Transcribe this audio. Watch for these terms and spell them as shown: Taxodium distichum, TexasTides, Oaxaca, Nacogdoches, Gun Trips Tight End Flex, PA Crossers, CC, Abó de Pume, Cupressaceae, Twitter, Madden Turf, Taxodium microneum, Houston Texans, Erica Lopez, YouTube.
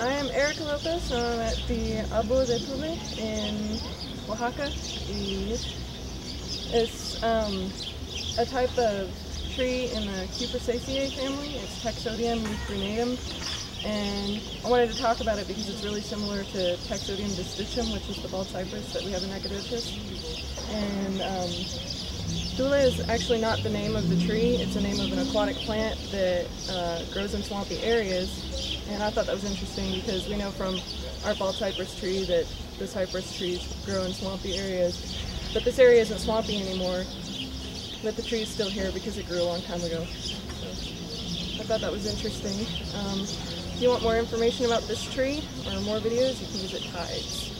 I am Erica Lopez, I'm at the Abó de Pume in Oaxaca. It's a type of tree in the Cupressaceae family. It's Taxodium microneum, and I wanted to talk about it because it's really similar to Taxodium distichum, which is the bald cypress that we have in Nacogdoches. And Dula is actually not the name of the tree, it's the name of an aquatic plant that grows in swampy areas. And I thought that was interesting because we know from our bald cypress tree that the cypress trees grow in swampy areas. But this area isn't swampy anymore, but the tree is still here because it grew a long time ago. So I thought that was interesting. If you want more information about this tree or more videos, you can visit TexasTides.